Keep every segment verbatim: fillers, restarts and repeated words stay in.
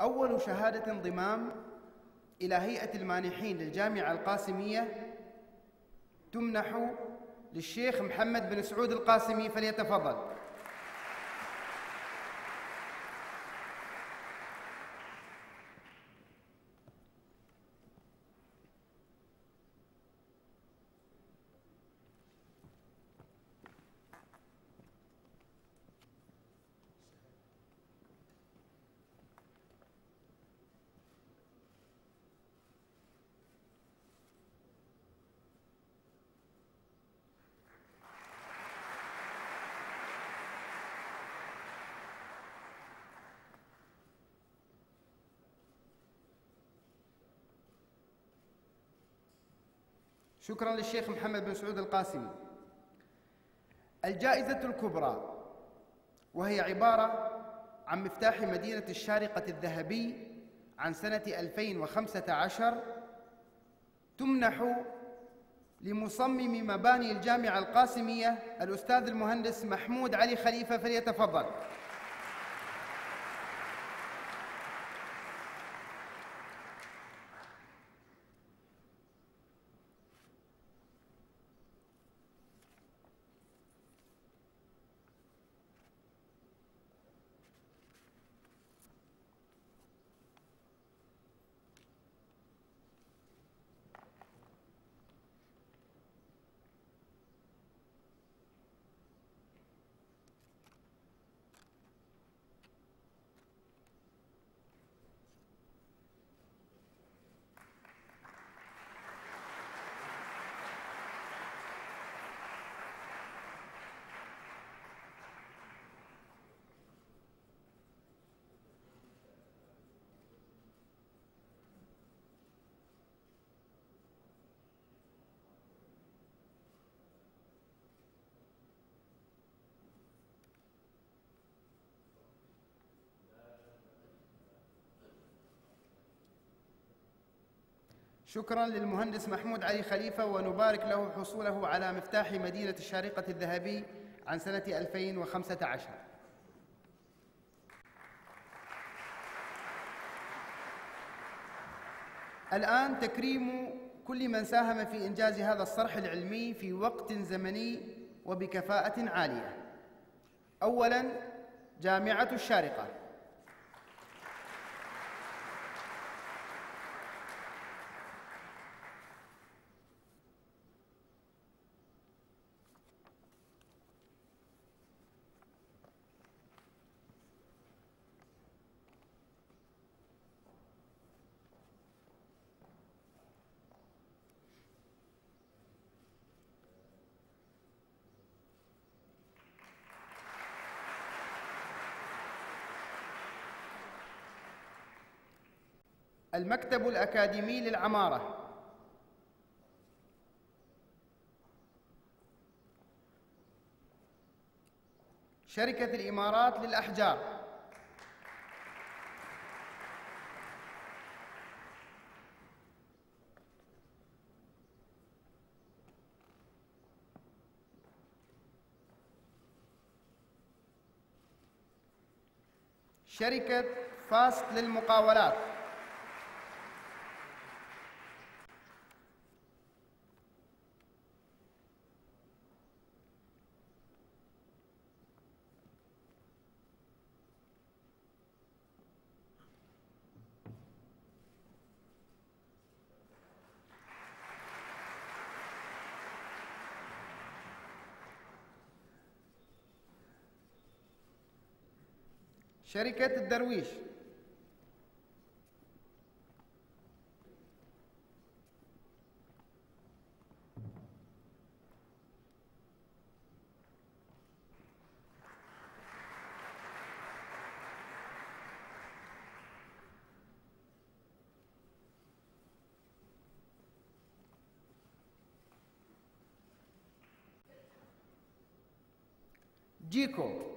أول شهادة انضمام إلى هيئة المانحين للجامعة القاسمية تمنح للشيخ محمد بن سعود القاسمي، فليتفضل. شكراً للشيخ محمد بن سعود القاسمي. الجائزة الكبرى، وهي عبارة عن مفتاح مدينة الشارقة الذهبي عن سنة ألفين وخمسة عشر، تمنح لمصمم مباني الجامعة القاسمية الأستاذ المهندس محمود علي خليفة، فليتفضل. شكراً للمهندس محمود علي خليفة، ونبارك له حصوله على مفتاح مدينة الشارقة الذهبي عن سنة ألفين وخمسة عشر. الآن تكريم كل من ساهم في إنجاز هذا الصرح العلمي في وقت زمني وبكفاءة عالية. أولاً جامعة الشارقة، المكتب الأكاديمي للعمارة، شركة الإمارات للأحجار، شركة فاست للمقاولات، شركة الدرويش، جيكو،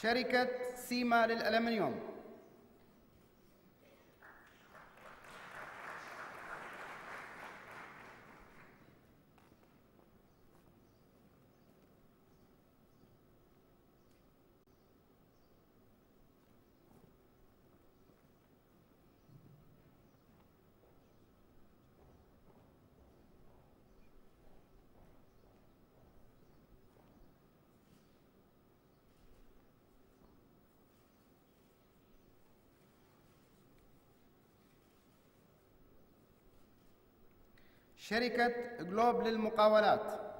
شركة سيما للألمنيوم، شركة غلوب للمقاولات،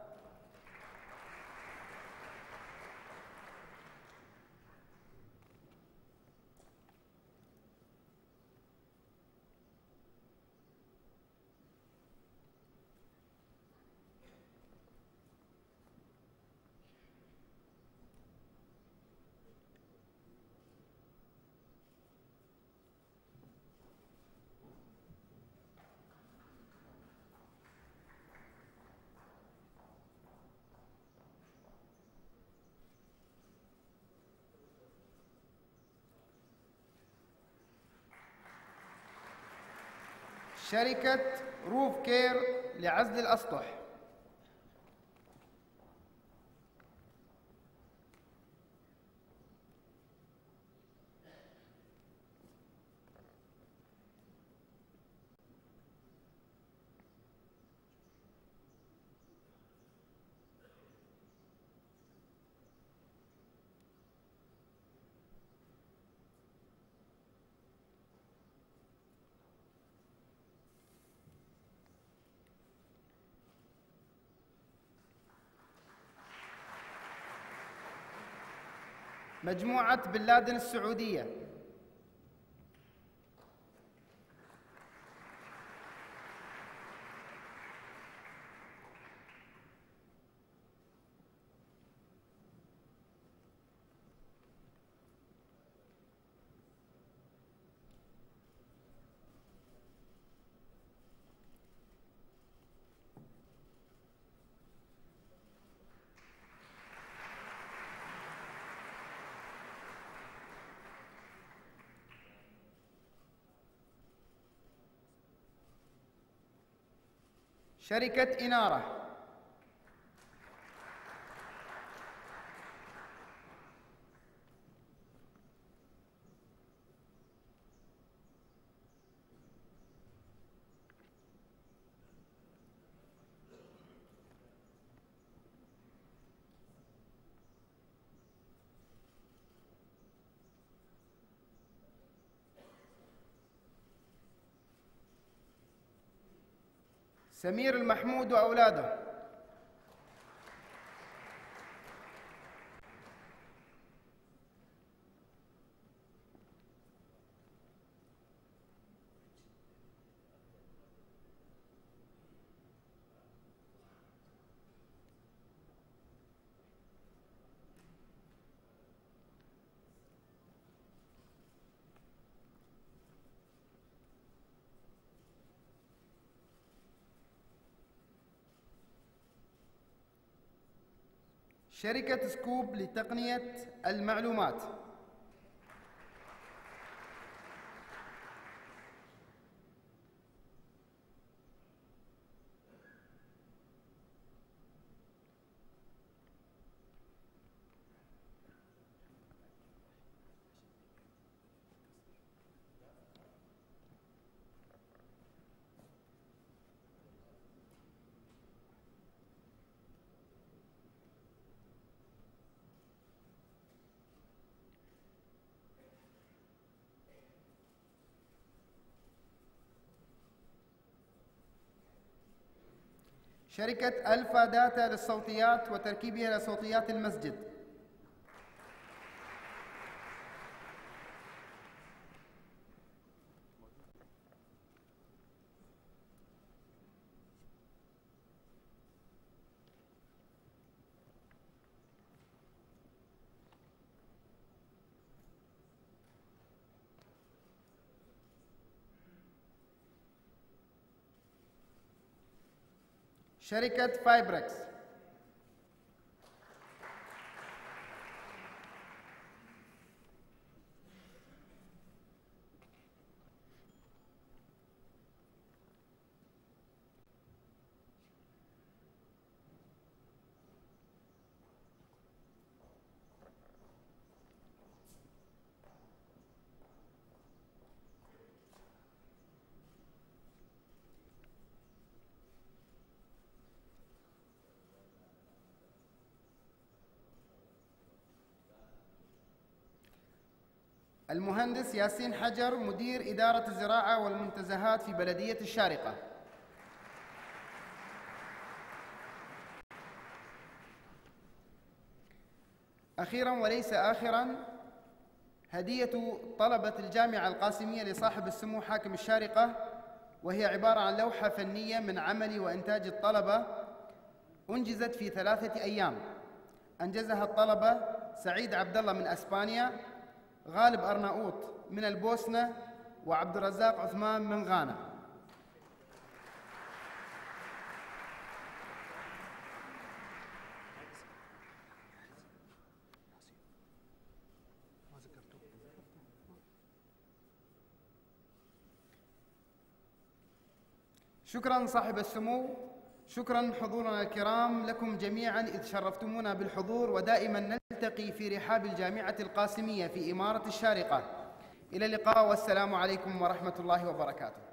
شركة روف كير لعزل الأسطح، مجموعة بن لادن السعودية، شركة إنارة، سمير المحمود وأولاده، شركة سكوب لتقنية المعلومات، شركة ألفا داتا للصوتيات وتركيبها لصوتيات المسجد، شركة فايبركس، المهندس ياسين حجر مدير إدارة الزراعة والمنتزهات في بلدية الشارقة. أخيرا وليس آخرا، هدية طلبة الجامعة القاسمية لصاحب السمو حاكم الشارقة، وهي عبارة عن لوحة فنية من عمل وإنتاج الطلبة أنجزت في ثلاثة أيام، أنجزها الطلبة سعيد عبد الله من أسبانيا، غالب أرناؤوط من البوسنة، وعبد الرزاق عثمان من غانا. شكراً صاحب السمو، شكراً حضورنا الكرام لكم جميعاً إذ شرفتمونا بالحضور، ودائماً نلتقي في رحاب الجامعة القاسمية في إمارة الشارقة. إلى اللقاء والسلام عليكم ورحمة الله وبركاته.